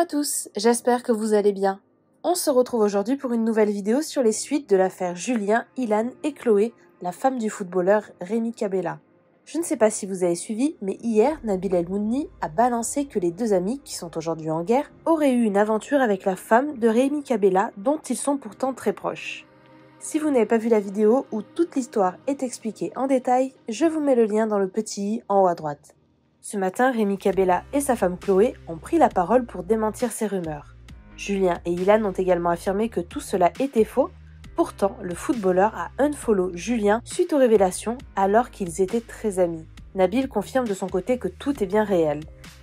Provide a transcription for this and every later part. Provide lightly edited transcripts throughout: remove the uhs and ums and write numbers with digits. à tous, j'espère que vous allez bien. On se retrouve aujourd'hui pour une nouvelle vidéo sur les suites de l'affaire Julien, Ilan et Chloé, la femme du footballeur Rémi Cabella. Je ne sais pas si vous avez suivi, mais hier, Nabil El Mouni a balancé que les deux amis, qui sont aujourd'hui en guerre, auraient eu une aventure avec la femme de Rémi Cabella, dont ils sont pourtant très proches. Si vous n'avez pas vu la vidéo où toute l'histoire est expliquée en détail, je vous mets le lien dans le petit i en haut à droite. Ce matin, Rémi Cabella et sa femme Chloé ont pris la parole pour démentir ces rumeurs. Julien et Ilan ont également affirmé que tout cela était faux. Pourtant, le footballeur a unfollow Julien suite aux révélations alors qu'ils étaient très amis. Nabil confirme de son côté que tout est bien réel.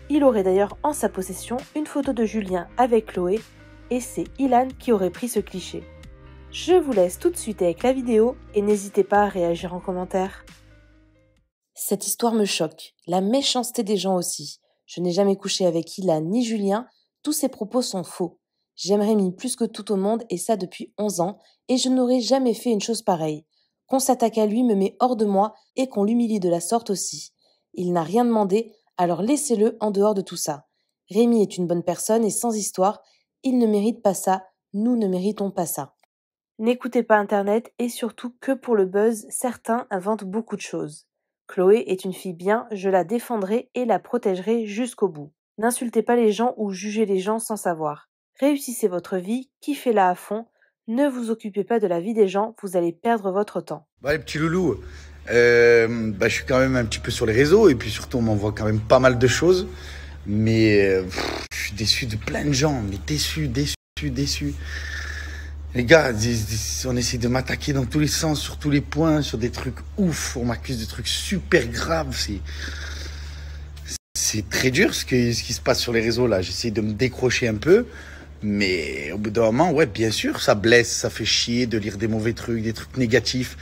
Il aurait d'ailleurs en sa possession une photo de Julien avec Chloé et c'est Ilan qui aurait pris ce cliché. Je vous laisse tout de suite avec la vidéo et n'hésitez pas à réagir en commentaire. Cette histoire me choque, la méchanceté des gens aussi. Je n'ai jamais couché avec Ilan ni Julien, tous ces propos sont faux. J'aime Rémi plus que tout au monde et ça depuis 11 ans et je n'aurais jamais fait une chose pareille. Qu'on s'attaque à lui me met hors de moi et qu'on l'humilie de la sorte aussi. Il n'a rien demandé, alors laissez-le en dehors de tout ça. Rémi est une bonne personne et sans histoire, il ne mérite pas ça, nous ne méritons pas ça. N'écoutez pas Internet et surtout que pour le buzz, certains inventent beaucoup de choses. Chloé est une fille bien, je la défendrai et la protégerai jusqu'au bout. N'insultez pas les gens ou jugez les gens sans savoir. Réussissez votre vie, kiffez-la à fond, ne vous occupez pas de la vie des gens, vous allez perdre votre temps. Bah les petits loulous, je suis quand même un petit peu sur les réseaux et puis surtout on m'envoie quand même pas mal de choses. Mais je suis déçu de plein de gens, mais déçu. Les gars, on essaie de m'attaquer dans tous les sens, sur tous les points, sur des trucs ouf. On m'accuse de trucs super graves. C'est très dur ce qui se passe sur les réseaux là. J'essaie de me décrocher un peu. Mais au bout d'un moment, ouais, bien sûr, ça blesse, ça fait chier de lire des mauvais trucs, des trucs négatifs.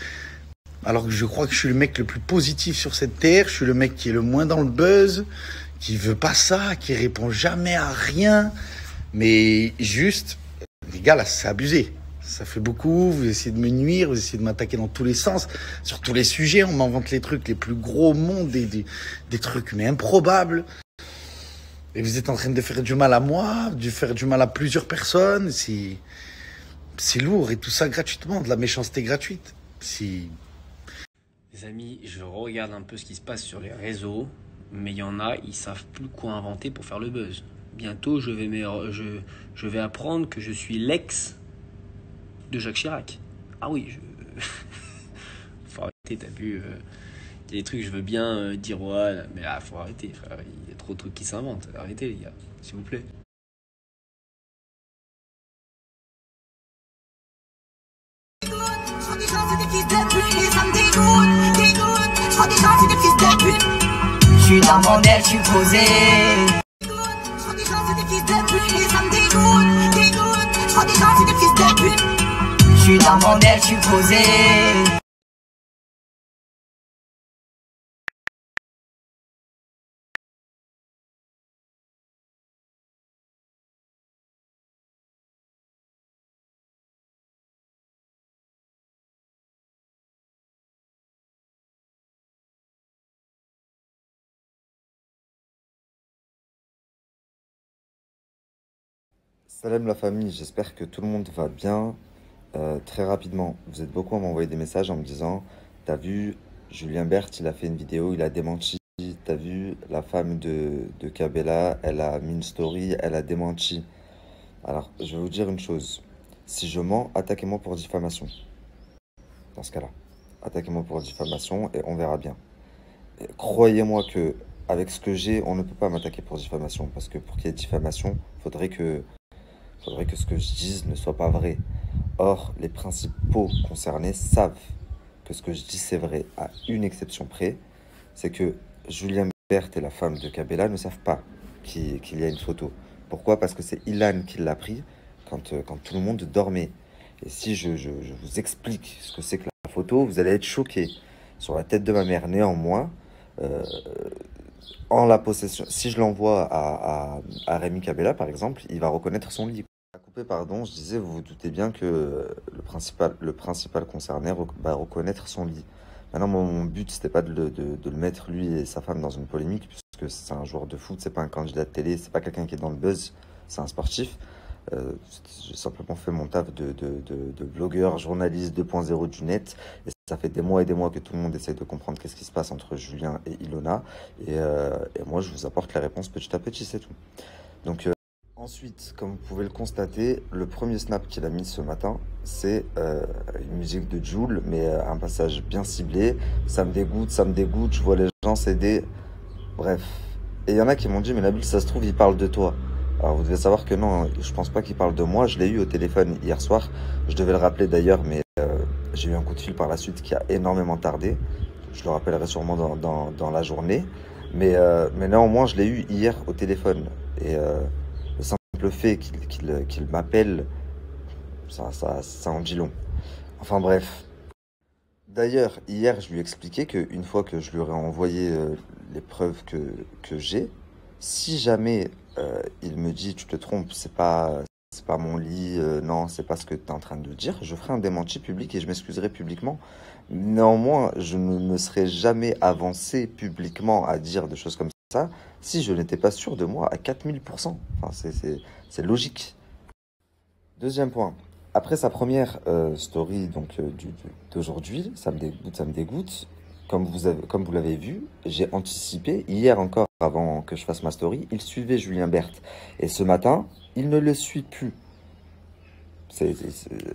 Alors que je crois que je suis le mec le plus positif sur cette terre. Je suis le mec qui est le moins dans le buzz, qui veut pas ça, qui répond jamais à rien. Mais juste... Les gars, là, c'est abusé. Ça fait beaucoup. Vous essayez de me nuire, vous essayez de m'attaquer dans tous les sens, sur tous les sujets. On m'invente les trucs les plus gros au monde, des trucs mais improbables. Et vous êtes en train de faire du mal à moi, de faire du mal à plusieurs personnes. C'est lourd et tout ça gratuitement, de la méchanceté gratuite. Les amis, je regarde un peu ce qui se passe sur les réseaux, mais il y en a, ils savent plus quoi inventer pour faire le buzz. Bientôt, je vais apprendre que je suis l'ex de Jacques Chirac. Ah oui, faut arrêter, t'as vu, il y a des trucs je veux bien dire, ouais, mais là, faut arrêter, frère. Il y a trop de trucs qui s'inventent. Arrêtez, les gars, s'il vous plaît. Je suis dans mon aile, je suis posé. Je suis dans mon aile, je suis posé. Salam la famille, j'espère que tout le monde va bien. Très rapidement, vous êtes beaucoup à m'envoyer des messages en me disant « T'as vu, Julien Berthe, il a fait une vidéo, il a démenti. T'as vu, la femme de Cabella, elle a mis une story, elle a démenti. » Alors, je vais vous dire une chose. Si je mens, attaquez-moi pour diffamation. Dans ce cas-là, attaquez-moi pour diffamation et on verra bien. Croyez-moi que avec ce que j'ai, on ne peut pas m'attaquer pour diffamation. Parce que pour qu'il y ait diffamation, il faudrait que... Il faudrait que ce que je dise ne soit pas vrai. Or, les principaux concernés savent que ce que je dis c'est vrai, à une exception près, c'est que Julien Berthe et la femme de Cabella ne savent pas qu'il y a une photo. Pourquoi? Parce que c'est Ilan qui l'a pris quand tout le monde dormait. Et si je vous explique ce que c'est que la photo, vous allez être choqués. Sur la tête de ma mère, néanmoins, en la possession, si je l'envoie à Rémi Cabella, par exemple, il va reconnaître son lit. À couper, pardon, je disais, vous vous doutez bien que le principal concerné va reconnaître son lit. Maintenant, mon but, c'était pas de le mettre, lui et sa femme, dans une polémique, puisque c'est un joueur de foot, c'est pas un candidat de télé, c'est pas quelqu'un qui est dans le buzz. c'est un sportif. J'ai simplement fait mon taf de blogueur, journaliste 2.0 du net. Et ça fait des mois et des mois que tout le monde essaie de comprendre qu'est-ce qui se passe entre Julien et Ilona. Et moi, je vous apporte les réponses petit à petit, c'est tout. Donc, ensuite, comme vous pouvez le constater, le premier snap qu'il a mis ce matin, c'est une musique de Jul, mais un passage bien ciblé. Ça me dégoûte, je vois les gens céder. Bref. Et il y en a qui m'ont dit, mais Nabil, ça se trouve, il parle de toi. Alors vous devez savoir que non, je pense pas qu'il parle de moi, je l'ai eu au téléphone hier soir, je devais le rappeler d'ailleurs, mais j'ai eu un coup de fil par la suite qui a énormément tardé, je le rappellerai sûrement dans la journée, mais néanmoins je l'ai eu hier au téléphone, et le simple fait qu'il m'appelle, ça en dit long, enfin bref. D'ailleurs, hier je lui ai expliqué qu'une fois que je lui aurais envoyé les preuves que j'ai, si jamais il me dit tu te trompes, c'est pas mon lit, non c'est pas ce que tu es en train de dire, je ferai un démenti public et je m'excuserai publiquement. Néanmoins, je ne me serais jamais avancé publiquement à dire des choses comme ça si je n'étais pas sûr de moi à 4000%. Enfin, c'est logique. Deuxième point. Après sa première story donc d'aujourd'hui, ça me dégoûte. Comme vous l'avez vu, j'ai anticipé, hier encore avant que je fasse ma story, il suivait Julien Berthe. Et ce matin, il ne le suit plus.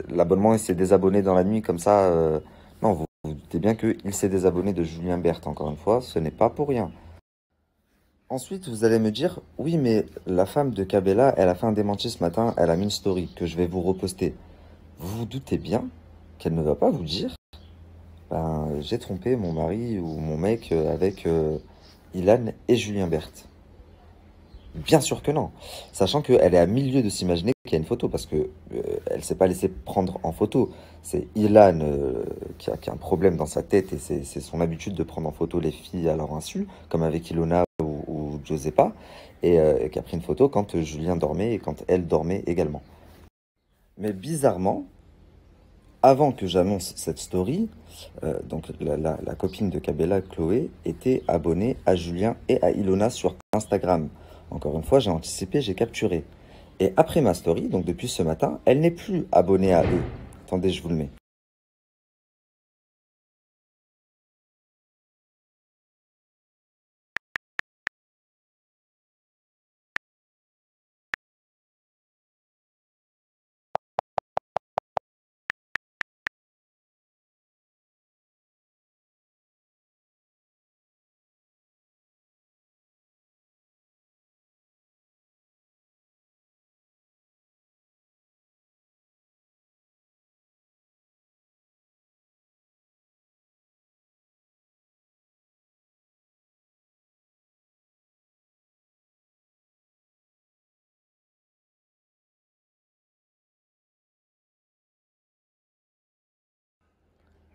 L'abonnement, il s'est désabonné dans la nuit comme ça. Non, vous doutez bien qu'il s'est désabonné de Julien Berthe, encore une fois, ce n'est pas pour rien. Ensuite, vous allez me dire, oui, mais la femme de Cabella, elle a fait un démenti ce matin, elle a mis une story que je vais vous reposter. Vous vous doutez bien qu'elle ne va pas vous dire, ben, j'ai trompé mon mari ou mon mec avec Ilan et Julien Berthe. Bien sûr que non. Sachant qu'elle est à mille lieues de s'imaginer qu'il y a une photo, parce qu'elle ne s'est pas laissée prendre en photo. C'est Ilan qui a un problème dans sa tête, et c'est son habitude de prendre en photo les filles à leur insu, comme avec Ilona ou Josepa, et qui a pris une photo quand Julien dormait et quand elle dormait également. Mais bizarrement, avant que j'annonce cette story, donc la copine de Cabella, Chloé, était abonnée à Julien et à Ilona sur Instagram. Encore une fois, j'ai anticipé, j'ai capturé. Et après ma story, donc depuis ce matin, elle n'est plus abonnée à eux. Attendez, je vous le mets.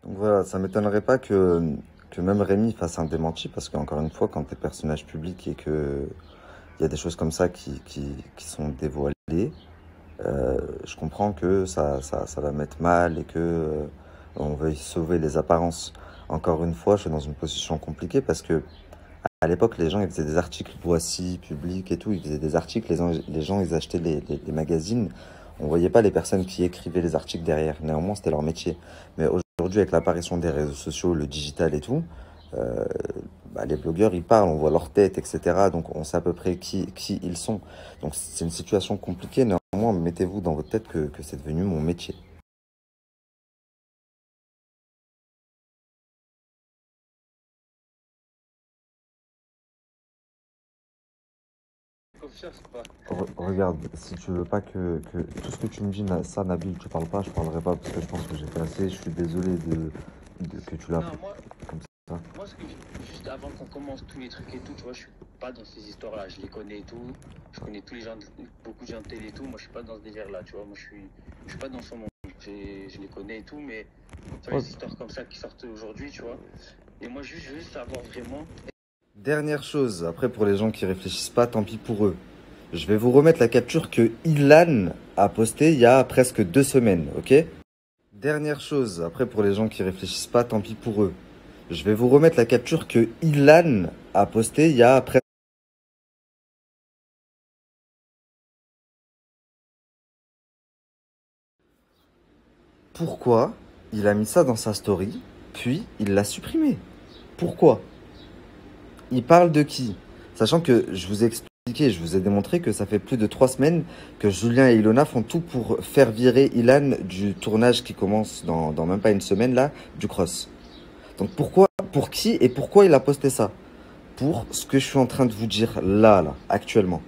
Donc voilà, ça m'étonnerait pas que même Rémi fasse un démenti, parce qu'encore une fois, quand t'es personnage public et que il y a des choses comme ça qui sont dévoilées, je comprends que ça va mettre mal et que on veuille sauver les apparences. Encore une fois, je suis dans une position compliquée parce que à l'époque, les gens ils faisaient des articles Voici, Public et tout, ils faisaient des articles, les gens ils achetaient les magazines, on voyait pas les personnes qui écrivaient les articles derrière. Néanmoins, c'était leur métier. Mais aujourd'hui, avec l'apparition des réseaux sociaux, le digital et tout, les blogueurs, ils parlent, on voit leur tête, etc. Donc, on sait à peu près qui ils sont. Donc, c'est une situation compliquée. Néanmoins, mettez-vous dans votre tête que c'est devenu mon métier. Regarde, si tu veux pas que tout ce que tu me dis, ça Nabil, tu parles pas, je parlerai pas parce que je pense que j'ai fait assez, je suis désolé de que tu l'as fait comme ça. Moi, juste avant qu'on commence tous les trucs et tout, tu vois, je suis pas dans ces histoires-là, je les connais et tout, je connais tous les gens, beaucoup de gens de télé et tout, moi je suis pas dans ce délire-là, tu vois, moi je suis pas dans son monde, je les connais et tout, mais tu vois, les histoires comme ça qui sortent aujourd'hui, tu vois, et moi juste savoir vraiment... Dernière chose, après pour les gens qui réfléchissent pas, tant pis pour eux. Je vais vous remettre la capture que Ilan a postée il y a presque 2 semaines, ok? Dernière chose, après pour les gens qui réfléchissent pas, tant pis pour eux. Je vais vous remettre la capture que Ilan a postée il y a presque... pourquoi il a mis ça dans sa story, puis il l'a supprimé? Pourquoi? Il parle de qui? Sachant que je vous ai expliqué, je vous ai démontré que ça fait plus de 3 semaines que Julien et Ilona font tout pour faire virer Ilan du tournage qui commence dans même pas une semaine là, du Cross. Donc pourquoi, pour qui et pourquoi il a posté ça? Pour ce que je suis en train de vous dire là actuellement.